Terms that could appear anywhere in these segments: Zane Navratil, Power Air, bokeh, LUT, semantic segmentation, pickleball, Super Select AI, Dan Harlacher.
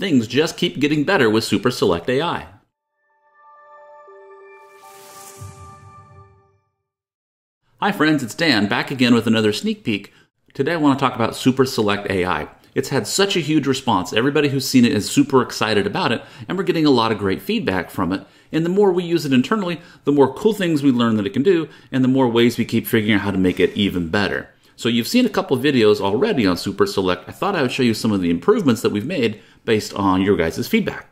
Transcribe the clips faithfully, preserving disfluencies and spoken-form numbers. Things just keep getting better with Super Select A I. Hi friends, it's Dan, back again with another sneak peek. Today I want to talk about Super Select A I. It's had such a huge response. Everybody who's seen it is super excited about it, and we're getting a lot of great feedback from it. And the more we use it internally, the more cool things we learn that it can do, and the more ways we keep figuring out how to make it even better. So you've seen a couple videos already on Super Select. I thought I would show you some of the improvements that we've made based on your guys' feedback.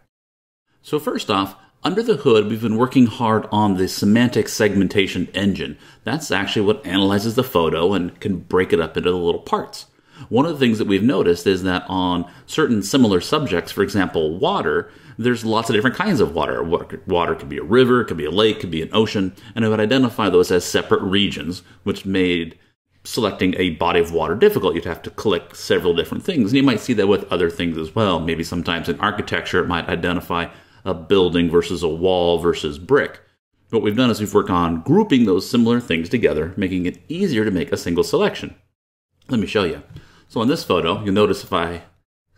So first off, under the hood, we've been working hard on the semantic segmentation engine. That's actually what analyzes the photo and can break it up into little parts. One of the things that we've noticed is that on certain similar subjects, for example, water, there's lots of different kinds of water. Water, water could be a river, could be a lake, could be an ocean, and it would identify those as separate regions, which made selecting a body of water difficult. You'd have to collect several different things, and you might see that with other things as well. Maybe sometimes in architecture, it might identify a building versus a wall versus brick. What we've done is we've worked on grouping those similar things together, making it easier to make a single selection. Let me show you. So in this photo, you'll notice if I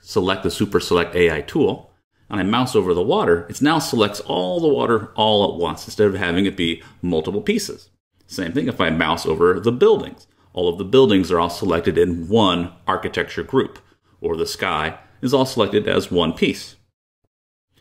select the Super Select A I tool and I mouse over the water, it now selects all the water all at once instead of having it be multiple pieces. Same thing if I mouse over the buildings. All of the buildings are all selected in one architecture group, or the sky is all selected as one piece.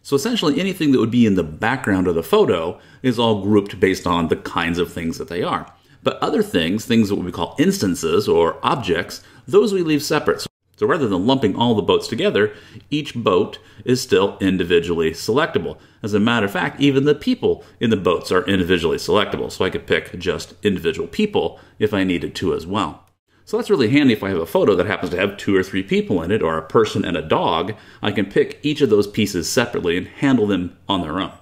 So essentially anything that would be in the background of the photo is all grouped based on the kinds of things that they are. But other things, things that we call instances or objects, those we leave separate. So rather than lumping all the boats together, each boat is still individually selectable. As a matter of fact, even the people in the boats are individually selectable. So I could pick just individual people if I needed to as well. So that's really handy if I have a photo that happens to have two or three people in it, or a person and a dog. I can pick each of those pieces separately and handle them on their own.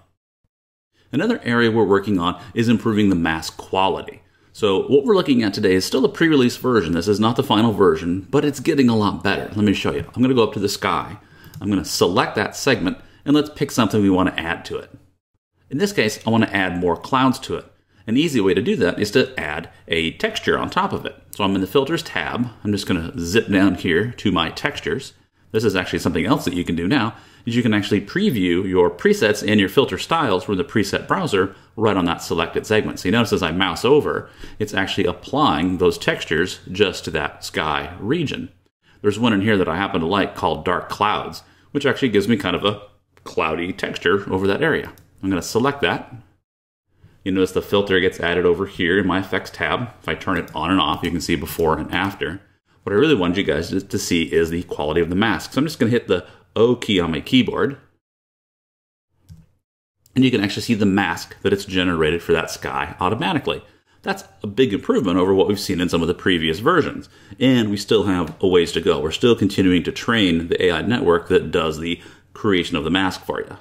Another area we're working on is improving the mass quality. So what we're looking at today is still a pre-release version. This is not the final version, but it's getting a lot better. Let me show you. I'm going to go up to the sky. I'm going to select that segment, and let's pick something we want to add to it. In this case, I want to add more clouds to it. An easy way to do that is to add a texture on top of it. So I'm in the Filters tab. I'm just going to zip down here to my Textures. This is actually something else that you can do now, is you can actually preview your presets and your filter styles from the preset browser right on that selected segment. So you notice as I mouse over, it's actually applying those textures just to that sky region. There's one in here that I happen to like called Dark Clouds, which actually gives me kind of a cloudy texture over that area. I'm going to select that. You notice the filter gets added over here in my effects tab. If I turn it on and off, you can see before and after. What I really wanted you guys to see is the quality of the mask. So I'm just going to hit the O key on my keyboard. And you can actually see the mask that it's generated for that sky automatically. That's a big improvement over what we've seen in some of the previous versions. And we still have a ways to go. We're still continuing to train the A I network that does the creation of the mask for you.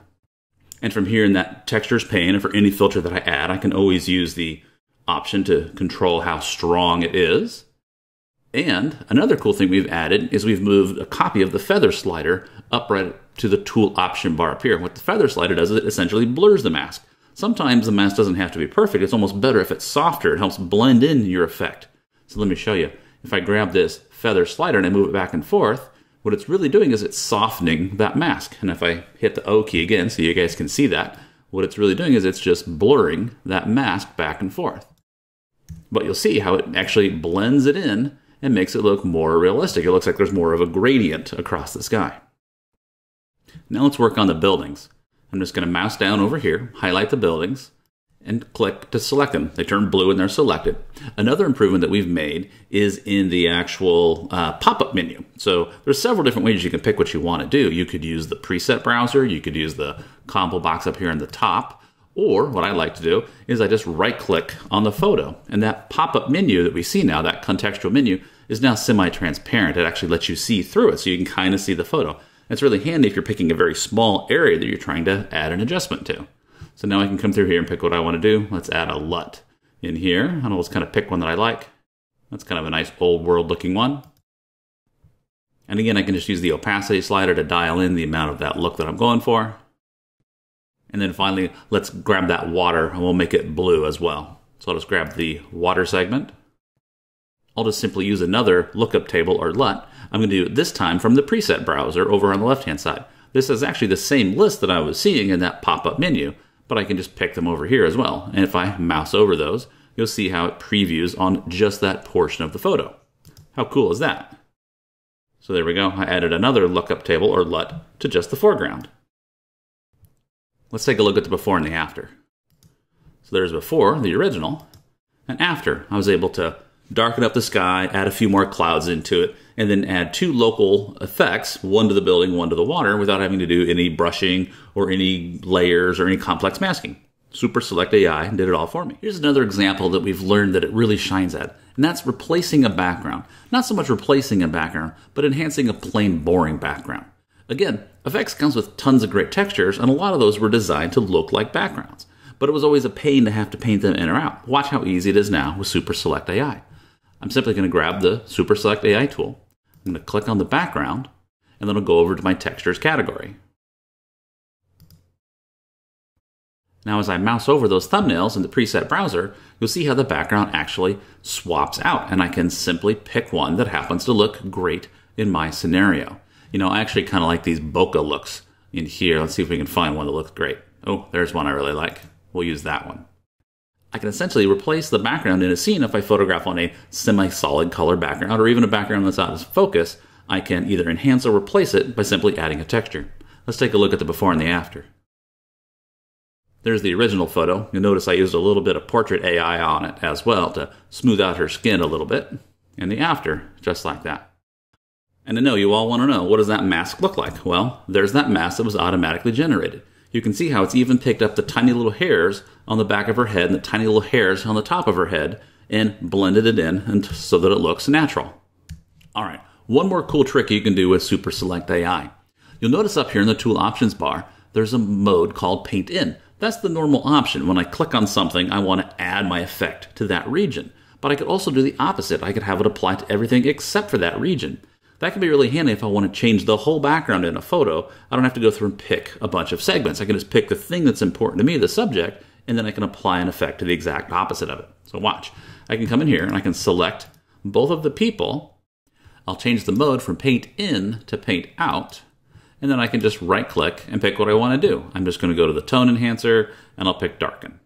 And from here in that textures pane, and for any filter that I add, I can always use the option to control how strong it is. And another cool thing we've added is we've moved a copy of the feather slider up right to the tool option bar up here. What the feather slider does is it essentially blurs the mask. Sometimes the mask doesn't have to be perfect. It's almost better if it's softer. It helps blend in your effect. So let me show you. If I grab this feather slider and I move it back and forth, what it's really doing is it's softening that mask. And if I hit the O key again so you guys can see that, what it's really doing is it's just blurring that mask back and forth. But you'll see how it actually blends it in and makes it look more realistic. It looks like there's more of a gradient across the sky. Now let's work on the buildings. I'm just going to mouse down over here, highlight the buildings, and click to select them. They turn blue and they're selected. Another improvement that we've made is in the actual uh, pop-up menu. So there's several different ways you can pick what you want to do. You could use the preset browser, you could use the combo box up here in the top, or what I like to do is I just right-click on the photo, and that pop-up menu that we see now, that contextual menu, is now semi-transparent. It actually lets you see through it, so you can kind of see the photo. It's really handy if you're picking a very small area that you're trying to add an adjustment to. So now I can come through here and pick what I want to do. Let's add a LUT in here, and I'll just kind of pick one that I like. That's kind of a nice old world looking one. And again, I can just use the opacity slider to dial in the amount of that look that I'm going for. And then finally, let's grab that water and we'll make it blue as well. So I'll just grab the water segment. I'll just simply use another lookup table or LUT. I'm going to do it this time from the preset browser over on the left-hand side. This is actually the same list that I was seeing in that pop-up menu, but I can just pick them over here as well. And if I mouse over those, you'll see how it previews on just that portion of the photo. How cool is that? So there we go. I added another lookup table, or L U T, to just the foreground. Let's take a look at the before and the after. So there's before, the original, and after. I was able to darken up the sky, add a few more clouds into it, and then add two local effects, one to the building, one to the water, without having to do any brushing or any layers or any complex masking. Super Select A I did it all for me. Here's another example that we've learned that it really shines at, and that's replacing a background. Not so much replacing a background, but enhancing a plain, boring background. Again, effects comes with tons of great textures, and a lot of those were designed to look like backgrounds. But it was always a pain to have to paint them in or out. Watch how easy it is now with Super Select A I. I'm simply going to grab the Super Select A I tool. I'm going to click on the background, and then I'll go over to my textures category. Now as I mouse over those thumbnails in the preset browser, you'll see how the background actually swaps out, and I can simply pick one that happens to look great in my scenario. You know, I actually kind of like these bokeh looks in here. Let's see if we can find one that looks great. Oh, there's one I really like. We'll use that one. I can essentially replace the background in a scene if I photograph on a semi-solid color background, or even a background that's out of focus. I can either enhance or replace it by simply adding a texture. Let's take a look at the before and the after. There's the original photo. You'll notice I used a little bit of portrait A I on it as well to smooth out her skin a little bit. And the after, just like that. And I know you all want to know, what does that mask look like? Well, there's that mask that was automatically generated. You can see how it's even picked up the tiny little hairs on the back of her head and the tiny little hairs on the top of her head and blended it in and so that it looks natural. All right, one more cool trick you can do with Super Select A I. You'll notice up here in the tool options bar, there's a mode called Paint In. That's the normal option. When I click on something, I want to add my effect to that region. But I could also do the opposite. I could have it apply to everything except for that region. That can be really handy if I want to change the whole background in a photo. I don't have to go through and pick a bunch of segments. I can just pick the thing that's important to me, the subject, and then I can apply an effect to the exact opposite of it. So watch. I can come in here and I can select both of the people. I'll change the mode from Paint In to Paint Out. And then I can just right click and pick what I want to do. I'm just going to go to the Tone Enhancer and I'll pick Darken.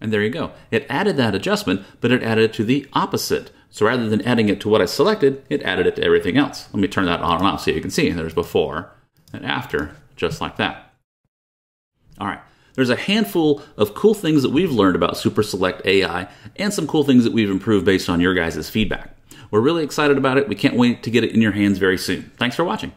And there you go. It added that adjustment, but it added it to the opposite. So rather than adding it to what I selected, it added it to everything else. Let me turn that on and off so you can see. There's before and after, just like that. All right. There's a handful of cool things that we've learned about Super Select A I and some cool things that we've improved based on your guys' feedback. We're really excited about it. We can't wait to get it in your hands very soon. Thanks for watching.